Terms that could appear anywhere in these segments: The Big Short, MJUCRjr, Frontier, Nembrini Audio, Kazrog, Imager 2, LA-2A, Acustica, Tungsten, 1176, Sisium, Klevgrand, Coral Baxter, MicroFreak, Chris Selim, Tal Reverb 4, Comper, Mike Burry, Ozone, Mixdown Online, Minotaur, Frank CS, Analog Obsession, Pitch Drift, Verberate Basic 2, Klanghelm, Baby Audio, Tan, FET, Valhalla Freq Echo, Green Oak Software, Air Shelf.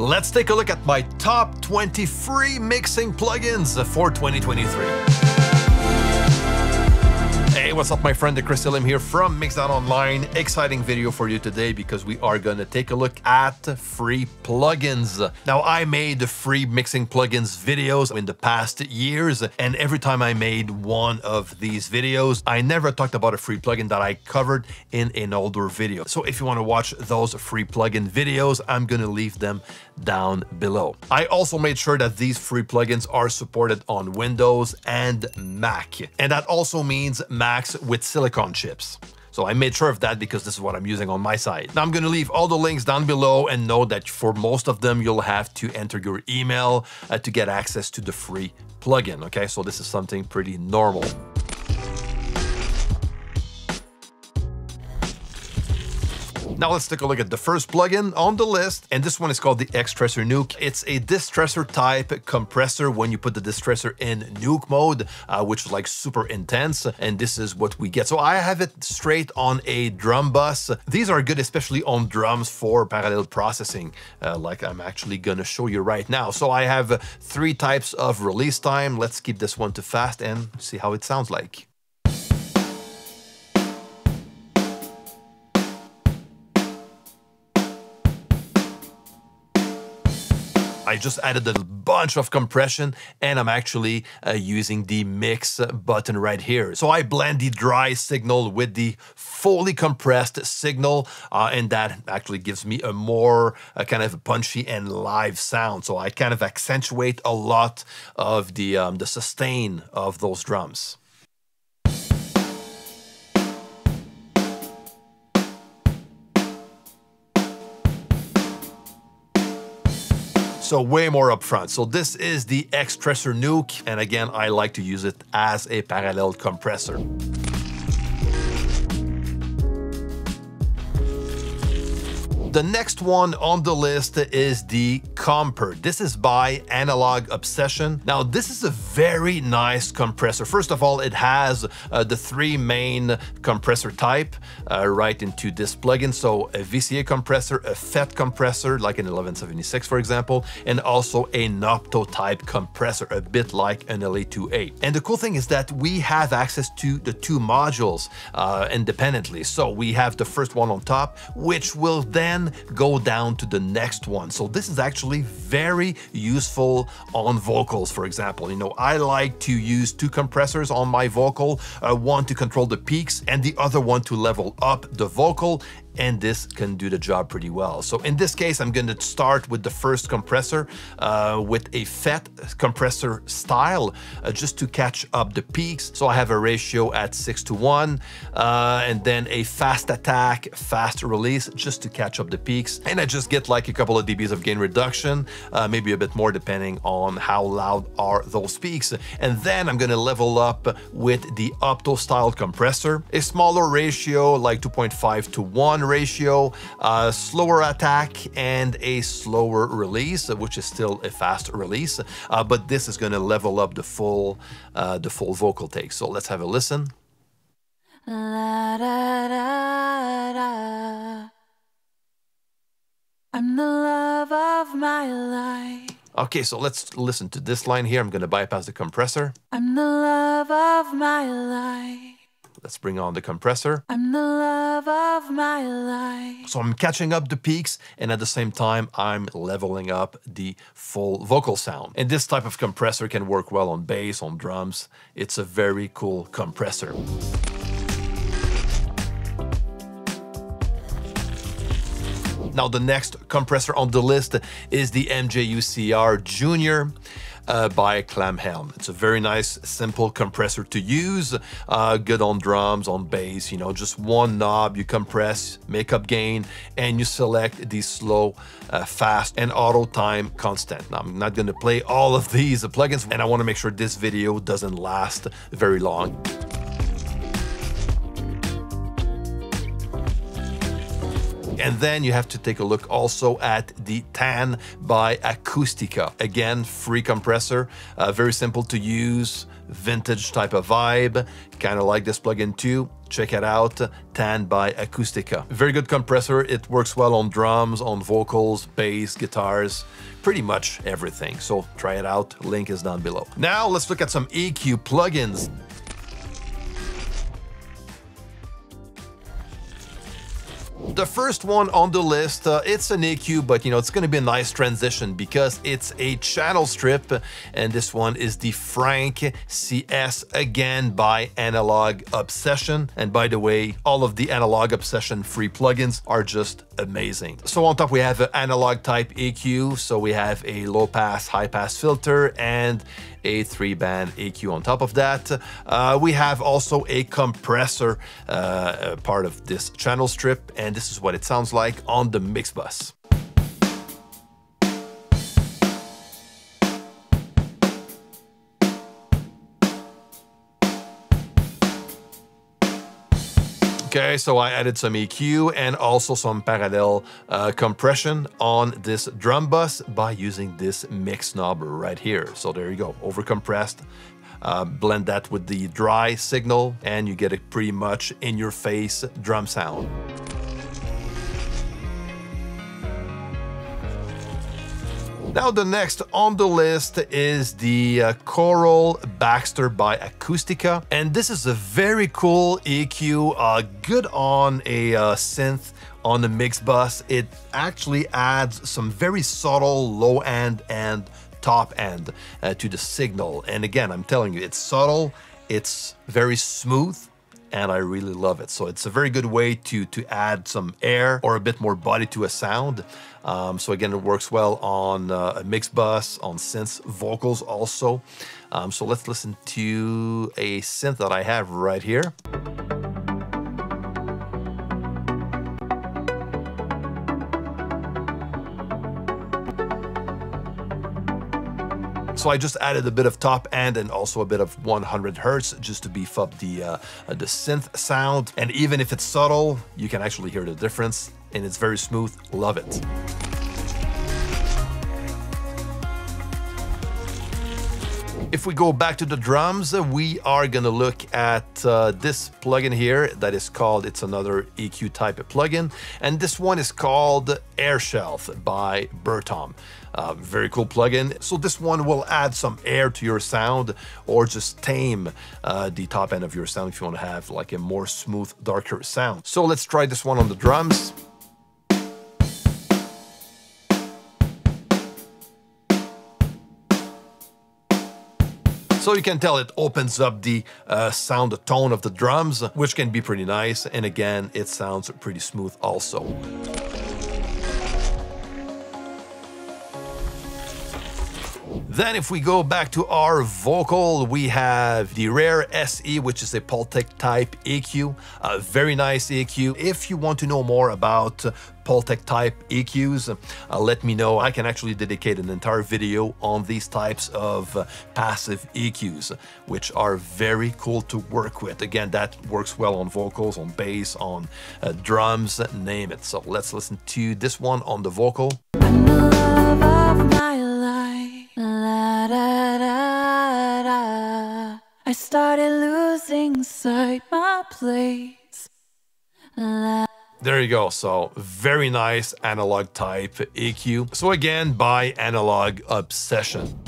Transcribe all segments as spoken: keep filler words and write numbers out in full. let's take a look at my top twenty free mixing plugins for twenty twenty-three. Hey, what's up, my friend? The Chris Selim here from Mixdown Online. Exciting video for you today because we are gonna take a look at free plugins. Now, I made free mixing plugins videos in the past years, and every time I made one of these videos, I never talked about a free plugin that I covered in an older video. So if you wanna watch those free plugin videos, I'm gonna leave them down below. I also made sure that these free plugins are supported on Windows and Mac. And that also means Mac with silicon chips. So I made sure of that because this is what I'm using on my side. Now I'm going to leave all the links down below, and know that for most of them, you'll have to enter your email uh, to get access to the free plugin. Okay, so this is something pretty normal. Now let's take a look at the first plugin on the list, and this one is called the X-Tressor Nuke. It's a distressor type compressor when you put the distressor in nuke mode, uh, which is like super intense, and this is what we get. So I have it straight on a drum bus. These are good, especially on drums for parallel processing, uh, like I'm actually gonna show you right now. So I have three types of release time. Let's keep this one to fast and see how it sounds like. I just added a bunch of compression, and I'm actually uh, using the mix button right here. So I blend the dry signal with the fully compressed signal, uh, and that actually gives me a more uh, kind of punchy and live sound. So I kind of accentuate a lot of the, um, the sustain of those drums. So way more upfront. So this is the X-Tressor Nuke. And again, I like to use it as a parallel compressor. The next one on the list is the Comper. This is by Analog Obsession. Now, this is a very nice compressor. First of all, it has uh, the three main compressor type uh, right into this plugin. So a V C A compressor, a F E T compressor, like an eleven seventy-six, for example, and also an Opto type compressor, a bit like an L A two A. And the cool thing is that we have access to the two modules uh, independently. So we have the first one on top, which will then go down to the next one. So this is actually very useful on vocals, for example. You know, I like to use two compressors on my vocal, uh, one to control the peaks and the other one to level up the vocal, and this can do the job pretty well. So in this case, I'm gonna start with the first compressor uh, with a F E T compressor style, uh, just to catch up the peaks. So I have a ratio at six to one, uh, and then a fast attack, fast release, just to catch up the peaks. And I just get like a couple of dBs of gain reduction, uh, maybe a bit more depending on how loud are those peaks. And then I'm gonna level up with the Opto style compressor, a smaller ratio, like two point five to one, ratio, uh, slower attack and a slower release, which is still a fast release, uh, but this is going to level up the full uh, the full vocal take. So let's have a listen. La, da, da, da. I'm the love of my life. Okay, so let's listen to this line here. I'm going to bypass the compressor. I'm the love of my life. Let's bring on the compressor. I'm the love of my life. So I'm catching up the peaks, and at the same time, I'm leveling up the full vocal sound. And this type of compressor can work well on bass, on drums. It's a very cool compressor. Now, the next compressor on the list is the M J U C R junior Uh, by Klanghelm. It's a very nice, simple compressor to use, uh, good on drums, on bass, you know, just one knob, you compress, make up gain, and you select the slow, uh, fast, and auto time constant. Now, I'm not gonna play all of these plugins, and I wanna make sure this video doesn't last very long. And then you have to take a look also at the Tan by Acustica. Again, free compressor, uh, very simple to use, vintage type of vibe, kind of like this plugin too. Check it out, Tan by Acustica. Very good compressor, it works well on drums, on vocals, bass, guitars, pretty much everything. So try it out, link is down below. Now let's look at some E Q plugins. The first one on the list, uh, it's an E Q, but you know, it's going to be a nice transition because it's a channel strip, and this one is the Frank C S, again by Analog Obsession. And by the way, all of the Analog Obsession free plugins are just amazing. So on top we have an analog type E Q, so we have a low pass, high pass filter, and a three band E Q on top of that. Uh, we have also a compressor uh, part of this channel strip, and this is what it sounds like on the mix bus. Okay, so I added some E Q and also some parallel uh, compression on this drum bus by using this mix knob right here. So there you go, overcompressed. Uh, blend that with the dry signal and you get a pretty much in-your-face drum sound. Now the next on the list is the uh, Coral Baxter by Acustica, and this is a very cool E Q, uh, good on a uh, synth on the mix bus. It actually adds some very subtle low end and top end uh, to the signal, and again, I'm telling you, it's subtle, it's very smooth, and I really love it. So it's a very good way to, to add some air or a bit more body to a sound. Um, so again, it works well on uh, a mix bus, on synths, vocals also. Um, so let's listen to a synth that I have right here. So I just added a bit of top end and also a bit of one hundred hertz just to beef up the, uh, the synth sound. And even if it's subtle, you can actually hear the difference, and it's very smooth. Love it. If we go back to the drums, we are going to look at uh, this plugin here that is called, it's another E Q type of plugin, and this one is called Air Shelf by Bertom. Uh, very cool plugin. So this one will add some air to your sound or just tame uh, the top end of your sound if you want to have like a more smooth, darker sound. So let's try this one on the drums. So you can tell it opens up the uh, sound, the tone of the drums, which can be pretty nice. And again, it sounds pretty smooth also. Then if we go back to our vocal, we have the Rare S E, which is a Pultec type E Q, a very nice E Q. If you want to know more about Pultec type E Qs, uh, let me know. I can actually dedicate an entire video on these types of uh, passive E Qs, which are very cool to work with. Again, that works well on vocals, on bass, on uh, drums, name it. So let's listen to this one on the vocal. I started losing sight my place. There you go. So very nice analog type E Q. So again, by Analog Obsession.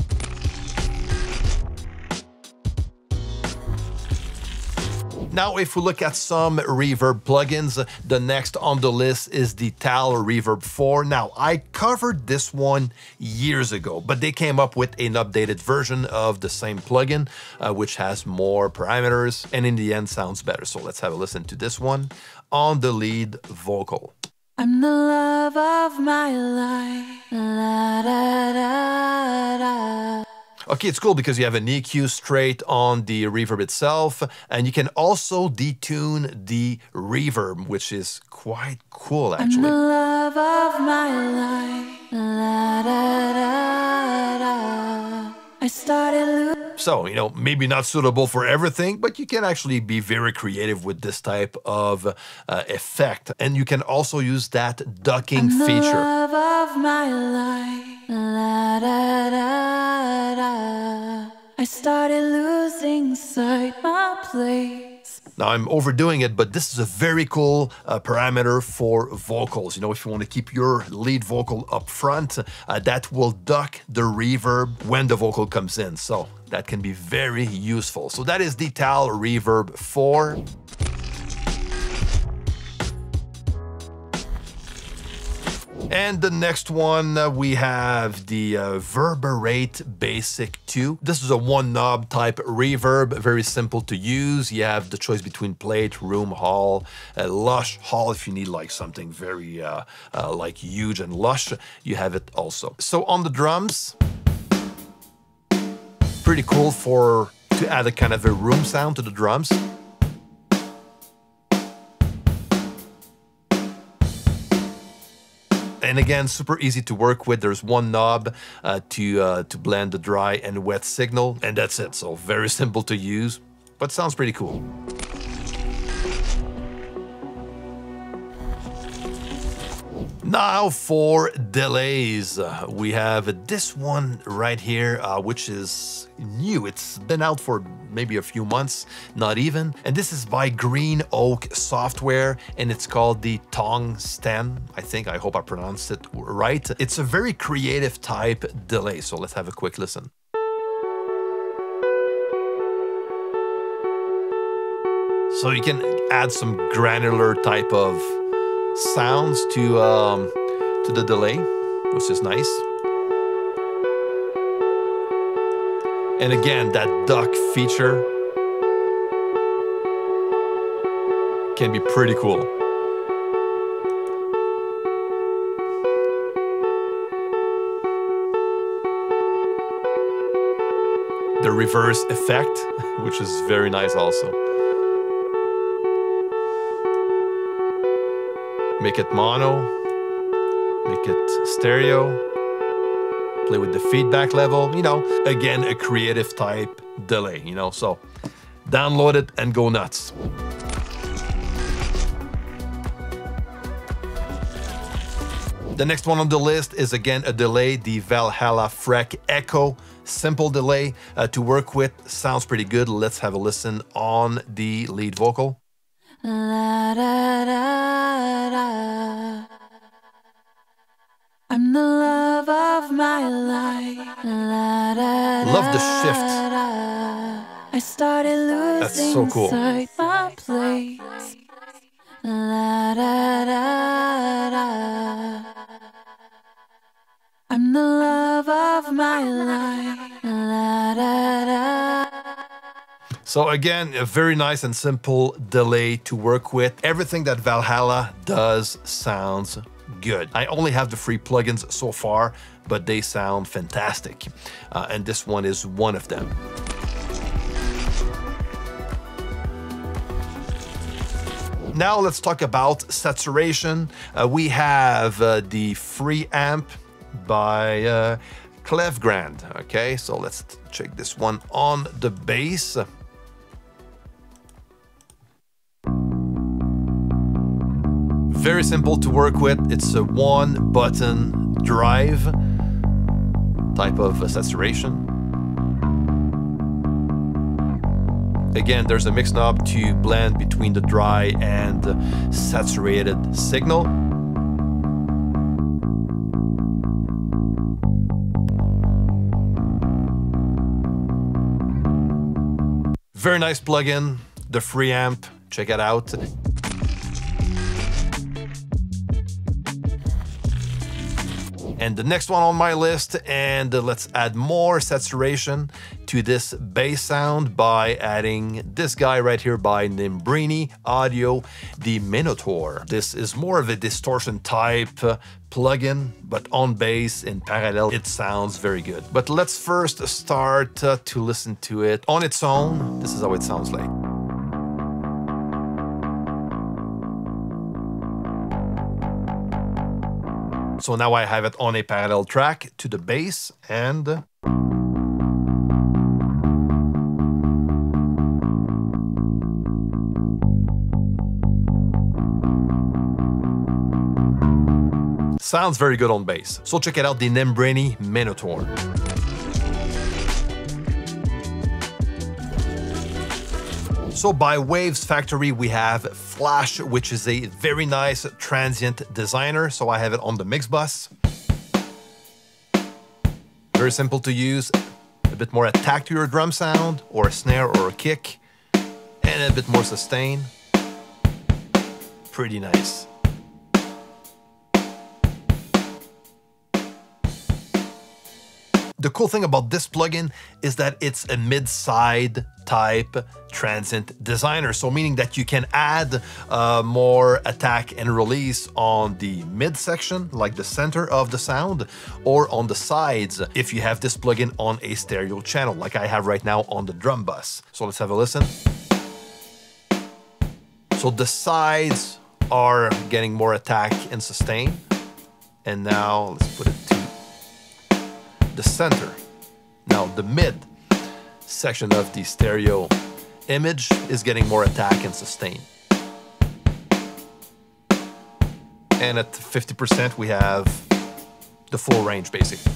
Now, if we look at some reverb plugins, the next on the list is the Tal Reverb four. Now, I covered this one years ago, but they came up with an updated version of the same plugin, uh, which has more parameters and in the end sounds better. So let's have a listen to this one on the lead vocal. I'm the love of my life. La, da, da, da. Okay, it's cool because you have an E Q straight on the reverb itself, and you can also detune the reverb, which is quite cool, actually. I'm the love of my life. La, da, da, da. I started So, you know, maybe not suitable for everything, but you can actually be very creative with this type of uh, effect. And you can also use that ducking I'm feature. The love of my life. La, da, da, da. I started losing sight my place. Now, I'm overdoing it, but this is a very cool uh, parameter for vocals. You know, if you want to keep your lead vocal up front, uh, that will duck the reverb when the vocal comes in. So that can be very useful. So that is the Tal Reverb four. And the next one, uh, we have the uh, Verberate Basic two. This is a one knob type reverb, very simple to use. You have the choice between plate, room, hall, uh, lush, hall if you need like something very uh, uh, like huge and lush, you have it also. So on the drums, pretty cool for to add a kind of a room sound to the drums. And again, super easy to work with. There's one knob uh, to, uh, to blend the dry and wet signal, and that's it. So very simple to use, but sounds pretty cool. Now for delays, uh, we have this one right here, uh, which is new. It's been out for maybe a few months, not even. And this is by Green Oak Software, and it's called the Tungsten, I think. I hope I pronounced it right. It's a very creative type delay, so let's have a quick listen. So you can add some granular type of sounds to um, to the delay, which is nice. And again, that duck feature can be pretty cool. The reverse effect, which is very nice also. Make it mono, make it stereo, play with the feedback level, you know, again, a creative type delay, you know, so download it and go nuts. The next one on the list is again a delay, the Valhalla Freq Echo. Simple delay uh, to work with, sounds pretty good. Let's have a listen on the lead vocal. La, da, da, da. I'm the love of my life. La, da, da, love the shift. Da, da. I started losing That's so cool. sight my place. La, da, da, da. I'm the love of my life. La, da, da. So again, a very nice and simple delay to work with. Everything that Valhalla does sounds good. I only have the free plugins so far, but they sound fantastic. Uh, and this one is one of them. Now let's talk about saturation. Uh, we have uh, the free amp by uh, Klevgrand. Okay, so let's check this one on the bass. Very simple to work with. It's a one button drive type of saturation. Again, there's a mix knob to blend between the dry and saturated signal. Very nice plugin, the free amp. Check it out. And the next one on my list, and let's add more saturation to this bass sound by adding this guy right here by Nembrini Audio, the Minotaur. This is more of a distortion type uh, plugin, but on bass in parallel, it sounds very good. But let's first start uh, to listen to it on its own. This is how it sounds like. So now I have it on a parallel track to the bass, and sounds very good on bass. So check it out, the Nembrini Minotaur. So by Waves Factory, we have Flash, which is a very nice transient designer. So I have it on the mix bus. Very simple to use, a bit more attack to your drum sound or a snare or a kick, and a bit more sustain. Pretty nice. The cool thing about this plugin is that it's a mid-side type transient designer. So meaning that you can add uh, more attack and release on the mid section, like the center of the sound, or on the sides if you have this plugin on a stereo channel, like I have right now on the drum bus. So let's have a listen. So the sides are getting more attack and sustain. And now let's put it to the center. Now the mid section of the stereo image is getting more attack and sustain. And at fifty percent we have the full range basically.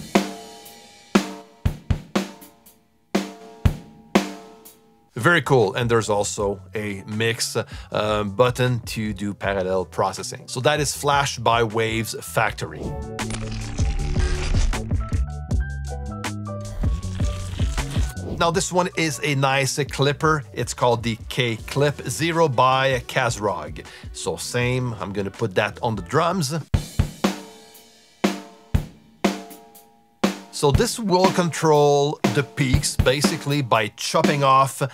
Very cool, and there's also a mix uh, button to do parallel processing. So that is Flash by Waves Factory. Now this one is a nice clipper. It's called the K Clip zero by Kazrog. So same, I'm gonna put that on the drums. So this will control the peaks basically by chopping off uh,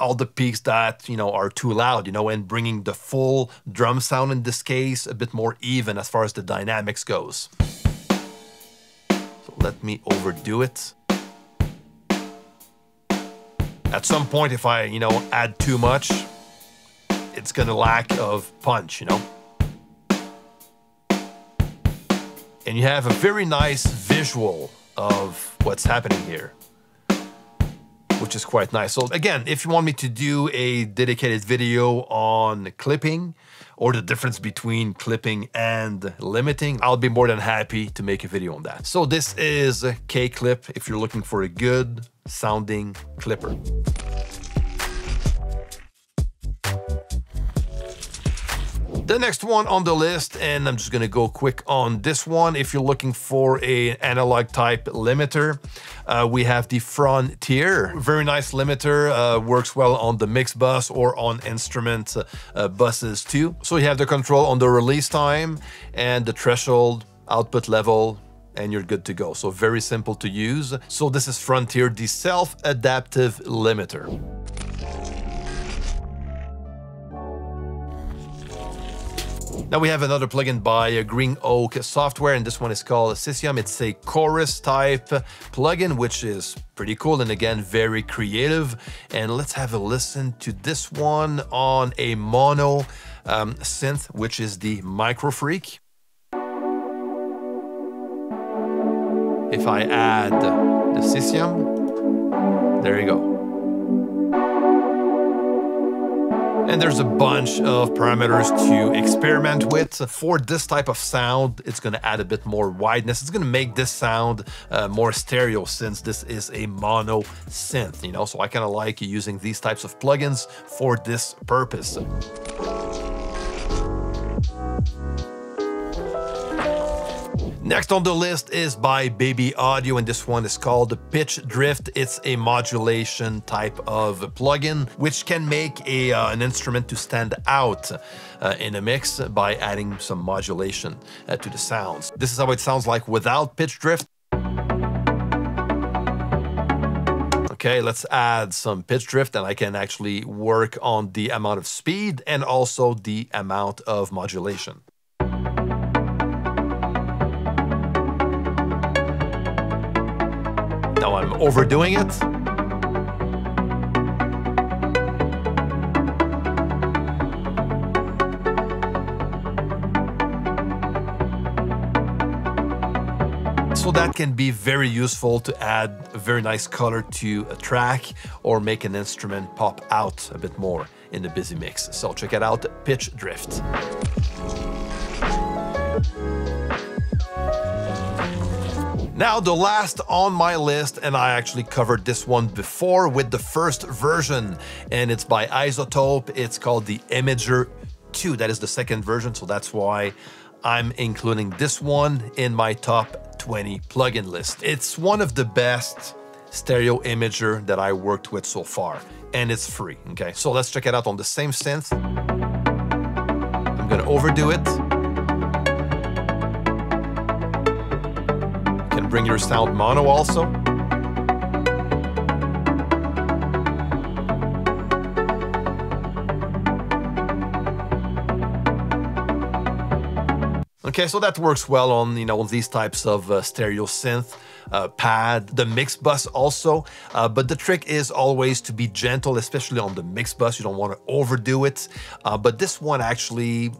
all the peaks that, you know, are too loud, you know, and bringing the full drum sound in this case a bit more even as far as the dynamics goes. So let me overdo it. At some point, if I, you know, add too much, it's gonna lack of punch, you know? And you have a very nice visual of what's happening here, which is quite nice. So again, if you want me to do a dedicated video on clipping or the difference between clipping and limiting, I'll be more than happy to make a video on that. So this is K Clip if you're looking for a good sounding clipper. The next one on the list, and I'm just gonna go quick on this one. If you're looking for an analog type limiter, uh, we have the Frontier. Very nice limiter, uh, works well on the mix bus or on instrument uh, buses too. So you have the control on the release time and the threshold, output level, and you're good to go. So very simple to use. So this is Frontier, the self-adaptive limiter. Now we have another plugin by Green Oak Software, and this one is called Sisium. It's a chorus type plugin, which is pretty cool and again, very creative. And let's have a listen to this one on a mono um, synth, which is the MicroFreak. If I add the Sisium, there you go. And there's a bunch of parameters to experiment with. For this type of sound, it's gonna add a bit more wideness. It's gonna make this sound uh, more stereo since this is a mono synth, you know? So I kinda like using these types of plugins for this purpose. Next on the list is by Baby Audio, and this one is called the Pitch Drift. It's a modulation type of plugin, which can make a, uh, an instrument to stand out uh, in a mix by adding some modulation uh, to the sounds. This is how it sounds like without pitch drift. Okay, let's add some pitch drift, and I can actually work on the amount of speed and also the amount of modulation. Now I'm overdoing it. So that can be very useful to add a very nice color to a track or make an instrument pop out a bit more in the busy mix. So check it out, Pitch Drift. Now the last on my list, and I actually covered this one before with the first version, and it's by Isotope. It's called the M J U C R two. That is the second version, so that's why I'm including this one in my top twenty plugin list. It's one of the best stereo imager that I worked with so far, and it's free, okay? So let's check it out on the same synth. I'm gonna overdo it. You can bring your sound mono also. Okay, so that works well on, you know, these types of uh, stereo synth, uh, pad, the mix bus also, uh, but the trick is always to be gentle, especially on the mix bus. You don't want to overdo it, uh, but this one actually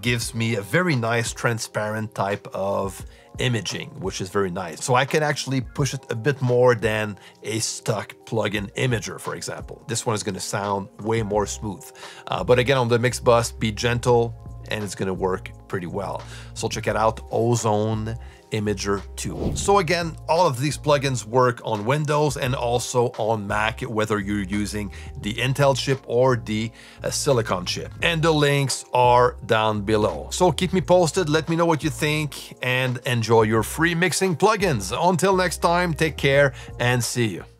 gives me a very nice transparent type of imaging, which is very nice. So I can actually push it a bit more than a stock plug-in imager, for example. This one is going to sound way more smooth, uh, but again, on the mix bus, be gentle, and it's gonna work pretty well. So check it out, Ozone Imager two. So again, all of these plugins work on Windows and also on Mac, whether you're using the Intel chip or the uh, Silicon chip. And the links are down below. So keep me posted, let me know what you think, and enjoy your free mixing plugins. Until next time, take care and see you.